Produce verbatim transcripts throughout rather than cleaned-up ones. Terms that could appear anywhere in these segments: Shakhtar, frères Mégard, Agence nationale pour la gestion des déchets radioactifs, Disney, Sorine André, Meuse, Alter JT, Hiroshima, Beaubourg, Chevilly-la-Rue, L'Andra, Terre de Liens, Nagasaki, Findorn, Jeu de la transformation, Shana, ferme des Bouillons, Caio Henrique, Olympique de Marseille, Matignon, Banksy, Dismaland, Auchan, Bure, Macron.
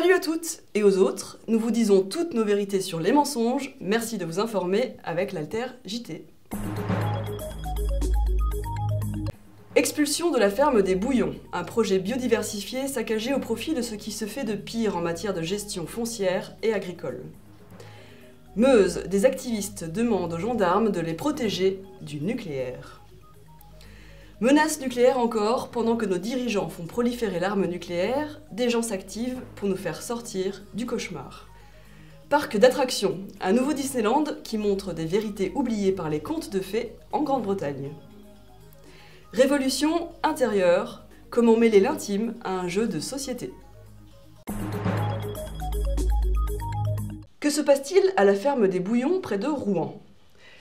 Salut à toutes et aux autres, nous vous disons toutes nos vérités sur les mensonges. Merci de vous informer avec l'Alter J T. Expulsion de la ferme des Bouillons, un projet biodiversifié saccagé au profit de ce qui se fait de pire en matière de gestion foncière et agricole. Meuse, des activistes demandent aux gendarmes de les protéger du nucléaire. Menace nucléaire encore, pendant que nos dirigeants font proliférer l'arme nucléaire, des gens s'activent pour nous faire sortir du cauchemar. Parc d'attractions, un nouveau Disneyland qui montre des vérités oubliées par les contes de fées en Grande-Bretagne. Révolution intérieure, comment mêler l'intime à un jeu de société. Que se passe-t-il à la ferme des Bouillons près de Rouen?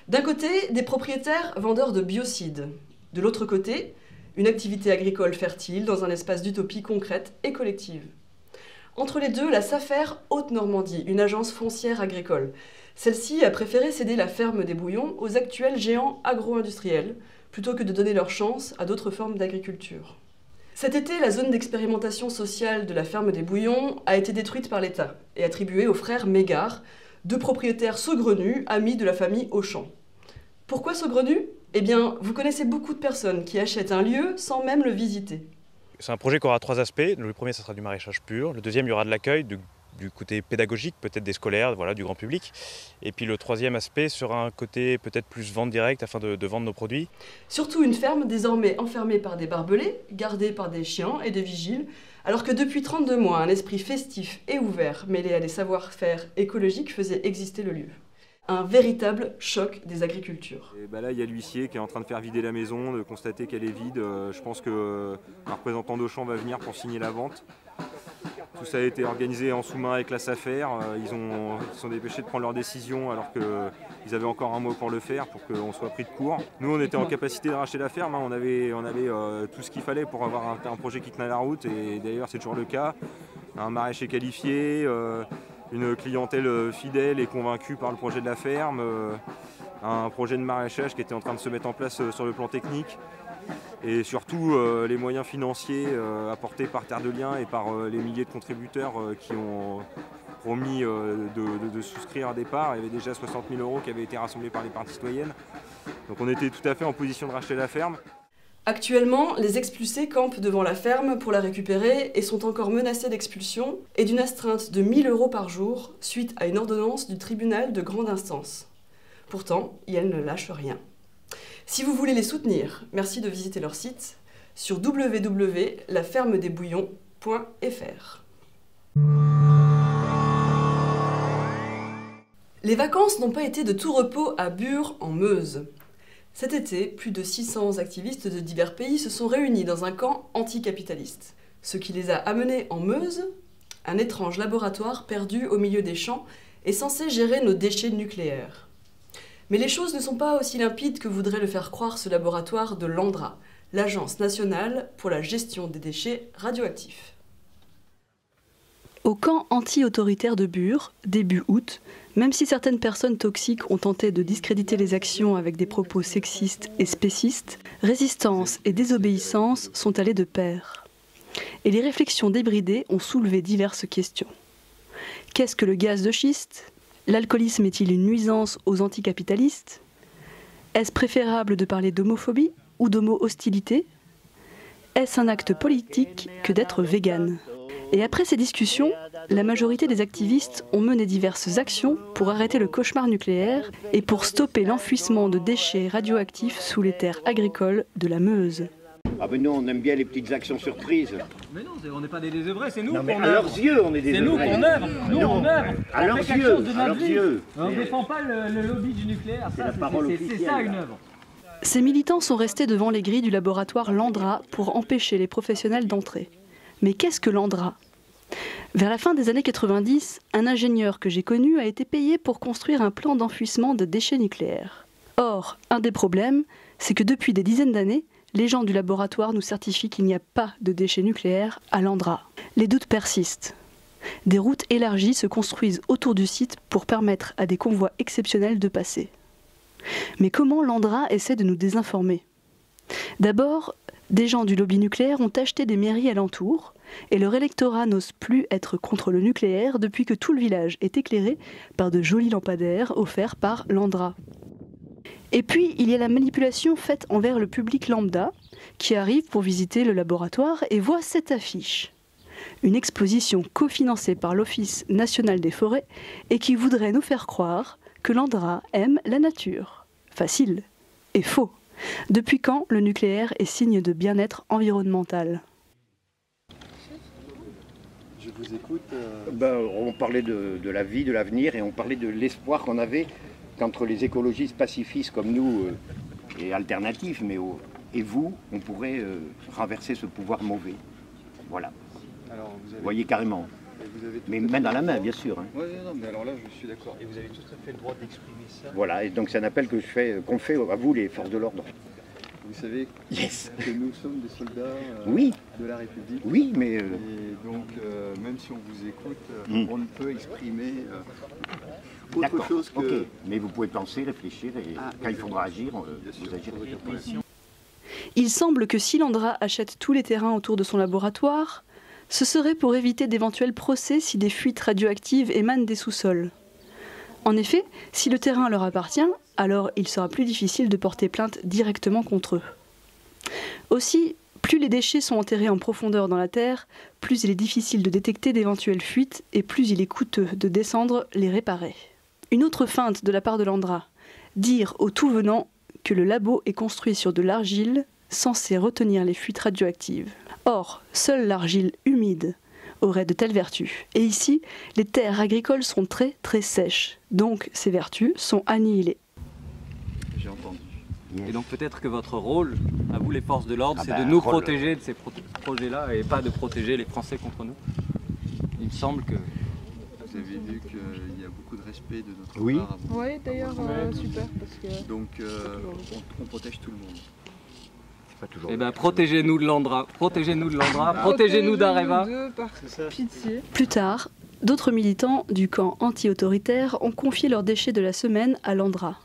D'un côté, des propriétaires vendeurs de biocides. De l'autre côté, une activité agricole fertile dans un espace d'utopie concrète et collective. Entre les deux, la SAFER Haute-Normandie, une agence foncière agricole. Celle-ci a préféré céder la ferme des Bouillons aux actuels géants agro-industriels, plutôt que de donner leur chance à d'autres formes d'agriculture. Cet été, la zone d'expérimentation sociale de la ferme des Bouillons a été détruite par l'État et attribuée aux frères Mégard, deux propriétaires saugrenus, amis de la famille Auchan. Pourquoi saugrenus? Eh bien, vous connaissez beaucoup de personnes qui achètent un lieu sans même le visiter. C'est un projet qui aura trois aspects. Le premier, ça sera du maraîchage pur. Le deuxième, il y aura de l'accueil, du, du côté pédagogique, peut-être des scolaires, voilà, du grand public. Et puis le troisième aspect sera un côté peut-être plus vente directe afin de, de vendre nos produits. Surtout une ferme désormais enfermée par des barbelés, gardée par des chiens et des vigiles, alors que depuis trente-deux mois, un esprit festif et ouvert mêlé à des savoir-faire écologiques faisait exister le lieu. Un véritable choc des agricultures. Et bah là, il y a l'huissier qui est en train de faire vider la maison, de constater qu'elle est vide. Euh, je pense qu'un euh, représentant d'Auchan va venir pour signer la vente. Tout ça a été organisé en sous-main avec la SAFER. Euh, ils ont, ils sont dépêchés de prendre leur décision alors qu'ils euh, avaient encore un mois pour le faire, pour qu'on soit pris de court. Nous, on était en capacité de racheter la ferme. Hein. On avait, on avait euh, tout ce qu'il fallait pour avoir un, un projet qui tenait la route. Et d'ailleurs, c'est toujours le cas. Un maraîcher qualifié, euh, une clientèle fidèle et convaincue par le projet de la ferme, un projet de maraîchage qui était en train de se mettre en place sur le plan technique et surtout les moyens financiers apportés par Terre de Liens et par les milliers de contributeurs qui ont promis de, de, de souscrire à des parts. Il y avait déjà soixante mille euros qui avaient été rassemblés par les parties citoyennes. Donc on était tout à fait en position de racheter la ferme. Actuellement, les expulsés campent devant la ferme pour la récupérer et sont encore menacés d'expulsion et d'une astreinte de mille euros par jour suite à une ordonnance du tribunal de grande instance. Pourtant, ils ne lâchent rien. Si vous voulez les soutenir, merci de visiter leur site sur w w w point la ferme des bouillons point f r. Les vacances n'ont pas été de tout repos à Bure en Meuse. Cet été, plus de six cents activistes de divers pays se sont réunis dans un camp anticapitaliste. Ce qui les a amenés en Meuse, un étrange laboratoire perdu au milieu des champs et censé gérer nos déchets nucléaires. Mais les choses ne sont pas aussi limpides que voudrait le faire croire ce laboratoire de l'A N D R A, l'Agence nationale pour la gestion des déchets radioactifs. Au camp anti-autoritaire de Bure, début août, même si certaines personnes toxiques ont tenté de discréditer les actions avec des propos sexistes et spécistes, résistance et désobéissance sont allées de pair. Et les réflexions débridées ont soulevé diverses questions. Qu'est-ce que le gaz de schiste? L'alcoolisme est-il une nuisance aux anticapitalistes? Est-ce préférable de parler d'homophobie ou d'homo-hostilité? Est-ce un acte politique que d'être végane? Et après ces discussions, la majorité des activistes ont mené diverses actions pour arrêter le cauchemar nucléaire et pour stopper l'enfouissement de déchets radioactifs sous les terres agricoles de la Meuse. Ah ben nous on aime bien les petites actions surprises. Mais non, on n'est pas des désœuvrés, c'est nous qu'on œuvre. À leurs yeux on est des désœuvrés. C'est nous qu'on œuvre, nous on œuvre. À leurs yeux, à leurs yeux. On ne défend pas le, le lobby du nucléaire, c'est ça une œuvre. Ces militants sont restés devant les grilles du laboratoire l'A N D R A pour empêcher les professionnels d'entrer. Mais qu'est-ce que l'A N D R A? Vers la fin des années quatre-vingt-dix, un ingénieur que j'ai connu a été payé pour construire un plan d'enfouissement de déchets nucléaires. Or, un des problèmes, c'est que depuis des dizaines d'années, les gens du laboratoire nous certifient qu'il n'y a pas de déchets nucléaires à l'A N D R A. Les doutes persistent. Des routes élargies se construisent autour du site pour permettre à des convois exceptionnels de passer. Mais comment l'A N D R A essaie de nous désinformer? D'abord, des gens du lobby nucléaire ont acheté des mairies alentours et leur électorat n'ose plus être contre le nucléaire depuis que tout le village est éclairé par de jolis lampadaires offerts par l'Andra. Et puis, il y a la manipulation faite envers le public lambda, qui arrive pour visiter le laboratoire et voit cette affiche. Une exposition cofinancée par l'Office national des forêts et qui voudrait nous faire croire que l'Andra aime la nature. Facile et faux. Depuis quand le nucléaire est signe de bien-être environnemental ? Je vous écoute. Euh... Ben, on parlait de, de la vie, de l'avenir, et on parlait de l'espoir qu'on avait qu'entre les écologistes pacifistes comme nous euh, et alternatifs, mais oh, et vous, on pourrait euh, renverser ce pouvoir mauvais. Voilà. Alors, vous, avez... vous voyez carrément. Vous avez mais main dans la main, bien sûr. Hein. Oui, non, mais alors là, je suis d'accord. Et vous avez tout à fait le droit d'exprimer ça. Voilà, et donc c'est un appel que je fais, qu'on fait à vous, les forces de l'ordre. Vous savez yes. que nous sommes des soldats euh, oui. de la République. Oui, mais... Euh... Et donc, euh, même si on vous écoute, euh, mm. on ne peut exprimer euh, autre chose que... Okay. Mais vous pouvez penser, réfléchir, et ah, quand il faudra agir, euh, vous agirez. Il semble que si l'Andra achète tous les terrains autour de son laboratoire, ce serait pour éviter d'éventuels procès si des fuites radioactives émanent des sous-sols. En effet, si le terrain leur appartient, alors il sera plus difficile de porter plainte directement contre eux. Aussi, plus les déchets sont enterrés en profondeur dans la terre, plus il est difficile de détecter d'éventuelles fuites et plus il est coûteux de descendre les réparer. Une autre feinte de la part de l'Andra, dire au tout venant que le labo est construit sur de l'argile censée retenir les fuites radioactives. Or, seule l'argile humide aurait de telles vertus. Et ici, les terres agricoles sont très très sèches, donc ces vertus sont annihilées. J'ai entendu. Yes. Et donc peut-être que votre rôle, à vous les forces de l'ordre, ah c'est ben, de nous protéger de ces pro projets-là et pas de protéger les Français contre nous. Il me semble que... Vous avez vu qu'il y a beaucoup de respect de notre oui. part. Oui, oui d'ailleurs, euh, super. Parce que... Donc euh, on, on protège tout le monde. Eh bien, protégez-nous de l'Andra, protégez-nous de l'Andra, protégez-nous d'Areva. Plus tard, d'autres militants du camp anti-autoritaire ont confié leurs déchets de la semaine à l'Andra,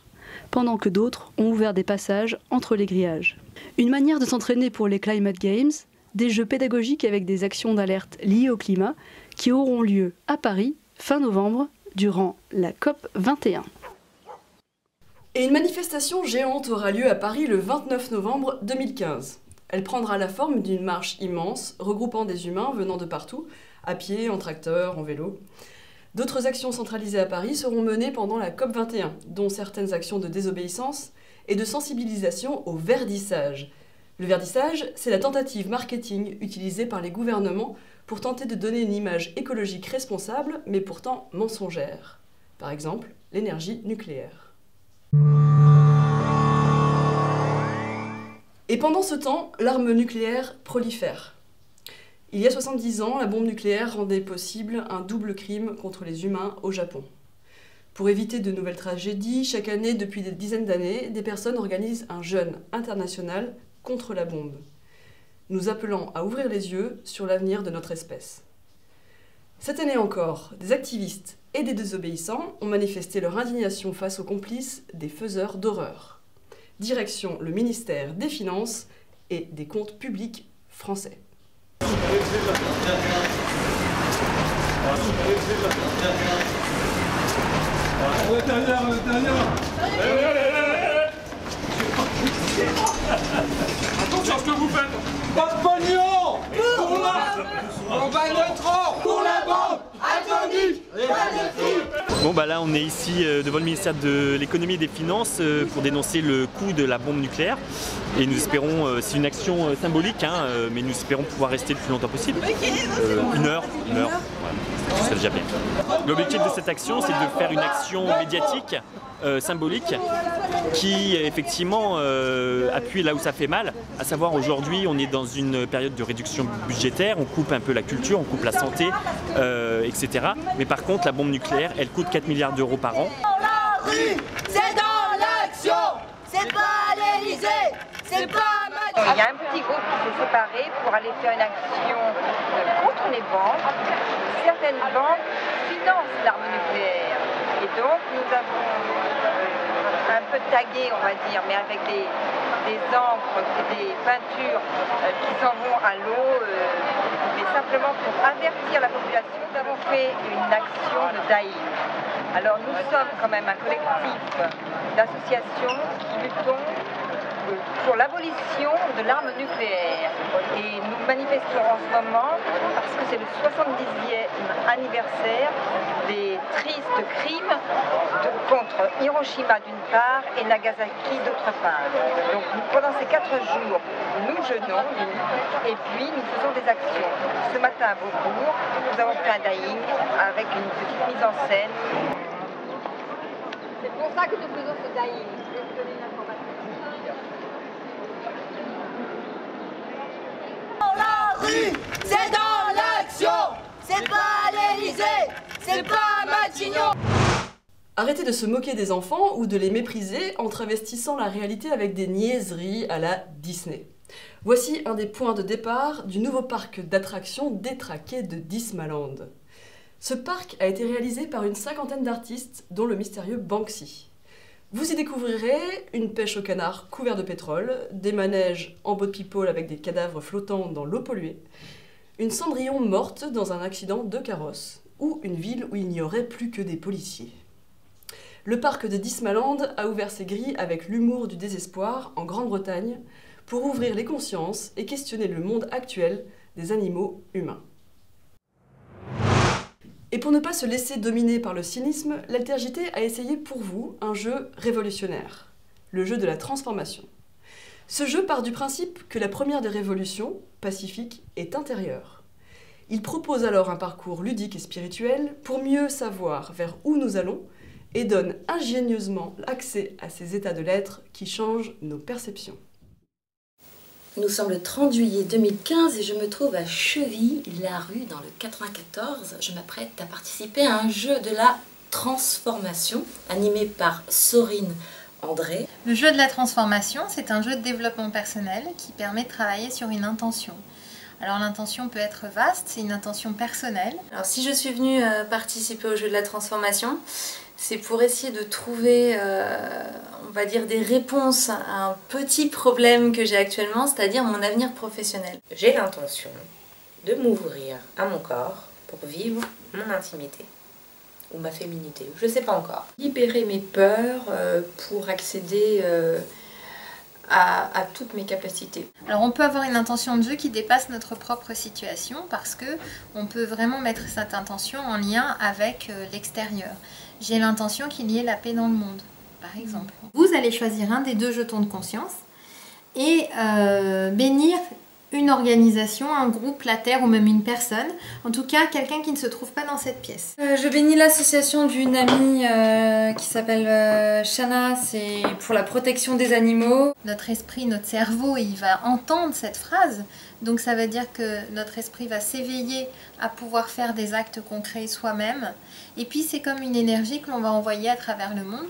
pendant que d'autres ont ouvert des passages entre les grillages. Une manière de s'entraîner pour les Climate Games, des jeux pédagogiques avec des actions d'alerte liées au climat, qui auront lieu à Paris, fin novembre, durant la COP vingt et un. Et une manifestation géante aura lieu à Paris le vingt-neuf novembre deux mille quinze. Elle prendra la forme d'une marche immense, regroupant des humains venant de partout, à pied, en tracteur, en vélo. D'autres actions centralisées à Paris seront menées pendant la COP vingt et un, dont certaines actions de désobéissance et de sensibilisation au verdissage. Le verdissage, c'est la tentative marketing utilisée par les gouvernements pour tenter de donner une image écologique responsable, mais pourtant mensongère. Par exemple, l'énergie nucléaire. Et pendant ce temps, l'arme nucléaire prolifère. Il y a soixante-dix ans, la bombe nucléaire rendait possible un double crime contre les humains au Japon. Pour éviter de nouvelles tragédies, chaque année, depuis des dizaines d'années, des personnes organisent un jeûne international contre la bombe, nous appelant à ouvrir les yeux sur l'avenir de notre espèce. Cette année encore, des activistes et des désobéissants ont manifesté leur indignation face aux complices des faiseurs d'horreur. Direction le ministère des Finances et des Comptes Publics français. Attention à ce que vous faites. Pas de pognon pour la... On va notre or pour la banque atomique. Bon bah là on est ici devant le ministère de l'économie et des finances pour dénoncer le coût de la bombe nucléaire. Et nous espérons, c'est une action symbolique, hein, mais nous espérons pouvoir rester le plus longtemps possible. Euh, une heure, une heure, ouais, ça déjà bien. L'objectif de cette action c'est de faire une action médiatique, euh, symbolique, qui effectivement euh, appuie là où ça fait mal, à savoir aujourd'hui on est dans une période de réduction budgétaire, on coupe un peu la culture, on coupe la santé, euh, et cetera. Mais par contre la bombe nucléaire elle coûte quatre milliards d'euros par an. La rue, c'est dans l'action, c'est pas l'Elysée, c'est pas Macron. Il y a un petit groupe qui s'est séparé pour aller faire une action contre les banques. Certaines banques financent l'arme nucléaire et donc nous avons... un peu tagué, on va dire, mais avec des, des encres, des peintures euh, qui s'en vont à l'eau, euh, mais simplement pour avertir la population. Nous avons fait une action de daïs. Alors nous sommes quand même un collectif d'associations qui luttons pour l'abolition de l'arme nucléaire. Et nous manifestons en ce moment parce que c'est le soixante-dixième anniversaire des tristes crimes de, contre Hiroshima d'une part et Nagasaki d'autre part. Donc pendant ces quatre jours, nous jeûnons et puis nous faisons des actions. Ce matin à Beaubourg, nous avons fait un dying avec une petite mise en scène. C'est pour ça que nous faisons ce dying. Je vais vous donner une information. C'est dans l'action, c'est pas l'Élysée, c'est pas Matignon. Arrêtez de se moquer des enfants ou de les mépriser en travestissant la réalité avec des niaiseries à la Disney. Voici un des points de départ du nouveau parc d'attractions détraqué de Dismaland. Ce parc a été réalisé par une cinquantaine d'artistes, dont le mystérieux Banksy. Vous y découvrirez une pêche au canard couvert de pétrole, des manèges en boat people avec des cadavres flottant dans l'eau polluée, une Cendrillon morte dans un accident de carrosse, ou une ville où il n'y aurait plus que des policiers. Le parc de Dismaland a ouvert ses grilles avec l'humour du désespoir en Grande-Bretagne pour ouvrir les consciences et questionner le monde actuel des animaux humains. Et pour ne pas se laisser dominer par le cynisme, l'Alter J T a essayé pour vous un jeu révolutionnaire, le jeu de la transformation. Ce jeu part du principe que la première des révolutions, pacifique, est intérieure. Il propose alors un parcours ludique et spirituel pour mieux savoir vers où nous allons et donne ingénieusement accès à ces états de l'être qui changent nos perceptions. Nous sommes le trente juillet deux mille quinze et je me trouve à Chevilly-la-Rue dans le quatre-vingt-quatorze. Je m'apprête à participer à un jeu de la transformation animé par Sorine André. Le jeu de la transformation, c'est un jeu de développement personnel qui permet de travailler sur une intention. Alors l'intention peut être vaste, c'est une intention personnelle. Alors si je suis venue euh, participer au jeu de la transformation, c'est pour essayer de trouver, euh, on va dire, des réponses à un petit problème que j'ai actuellement, c'est-à-dire mon avenir professionnel. J'ai l'intention de m'ouvrir à mon corps pour vivre mon intimité ou ma féminité, je ne sais pas encore. Libérer mes peurs euh, pour accéder euh, à, à toutes mes capacités. Alors on peut avoir une intention de jeu qui dépasse notre propre situation parce que on peut vraiment mettre cette intention en lien avec euh, l'extérieur. J'ai l'intention qu'il y ait la paix dans le monde, par exemple. Vous allez choisir un des deux jetons de conscience et euh, bénir une organisation, un groupe, la terre ou même une personne. En tout cas, quelqu'un qui ne se trouve pas dans cette pièce. Euh, je bénis l'association d'une amie euh, qui s'appelle euh, Shana, c'est pour la protection des animaux. Notre esprit, notre cerveau, il va entendre cette phrase. Donc ça veut dire que notre esprit va s'éveiller à pouvoir faire des actes concrets soi-même. Et puis c'est comme une énergie que l'on va envoyer à travers le monde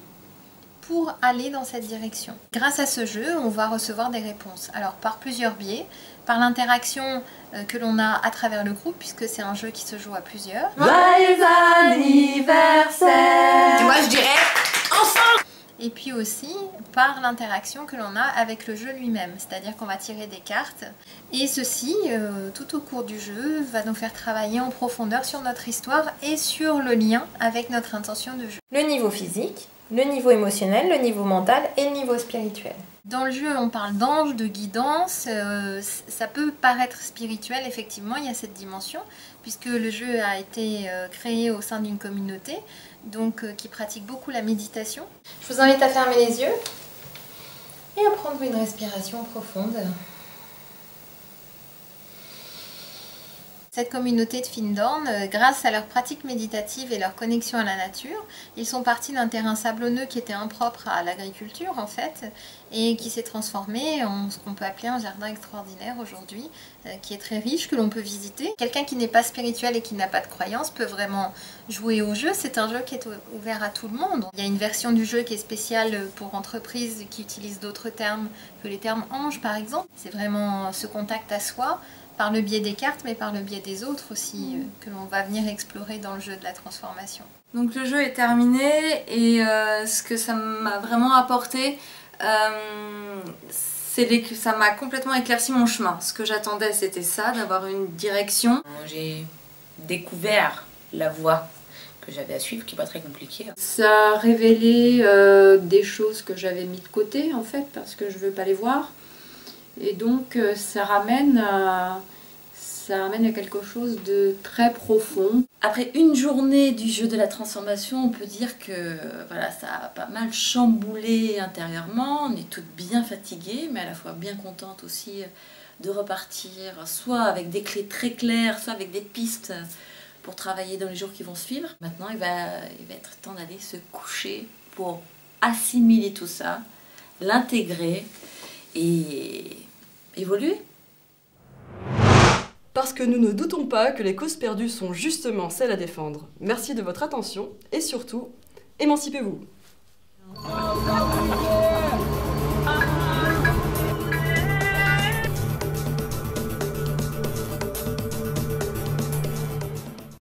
pour aller dans cette direction. Grâce à ce jeu, on va recevoir des réponses. Alors par plusieurs biais, par l'interaction que l'on a à travers le groupe, puisque c'est un jeu qui se joue à plusieurs. Joyeux anniversaire! Et moi je dirais ensemble! Et puis aussi par l'interaction que l'on a avec le jeu lui-même, c'est-à-dire qu'on va tirer des cartes. Et ceci, euh, tout au cours du jeu, va nous faire travailler en profondeur sur notre histoire et sur le lien avec notre intention de jeu. Le niveau physique, le niveau émotionnel, le niveau mental et le niveau spirituel. Dans le jeu, on parle d'ange, de guidance, euh, ça peut paraître spirituel, effectivement, il y a cette dimension, puisque le jeu a été euh, créé au sein d'une communauté, donc euh, qui pratique beaucoup la méditation. Je vous invite à fermer les yeux et à prendre une respiration profonde. Cette communauté de Findorn, grâce à leur pratique méditative et leur connexion à la nature, ils sont partis d'un terrain sablonneux qui était impropre à l'agriculture en fait, et qui s'est transformé en ce qu'on peut appeler un jardin extraordinaire aujourd'hui, qui est très riche, que l'on peut visiter. Quelqu'un qui n'est pas spirituel et qui n'a pas de croyance peut vraiment jouer au jeu, c'est un jeu qui est ouvert à tout le monde. Il y a une version du jeu qui est spéciale pour entreprises qui utilisent d'autres termes que les termes anges par exemple. C'est vraiment ce contact à soi, par le biais des cartes, mais par le biais des autres aussi, euh, que l'on va venir explorer dans le jeu de la transformation. Donc le jeu est terminé et euh, ce que ça m'a vraiment apporté, euh, c'est que ça m'a complètement éclairci mon chemin. Ce que j'attendais, c'était ça, d'avoir une direction. J'ai découvert la voie que j'avais à suivre, qui n'est pas très compliquée. Ça a révélé euh, des choses que j'avais mis de côté, en fait, parce que je ne veux pas les voir. Et donc euh, ça ramène à... Ça ramène à quelque chose de très profond. Après une journée du jeu de la transformation, on peut dire que voilà, ça a pas mal chamboulé intérieurement. On est toutes bien fatiguées, mais à la fois bien contentes aussi de repartir, soit avec des clés très claires, soit avec des pistes pour travailler dans les jours qui vont suivre. Maintenant, il va, il va être temps d'aller se coucher pour assimiler tout ça, l'intégrer et évoluer. Parce que nous ne doutons pas que les causes perdues sont justement celles à défendre. Merci de votre attention et surtout, émancipez-vous.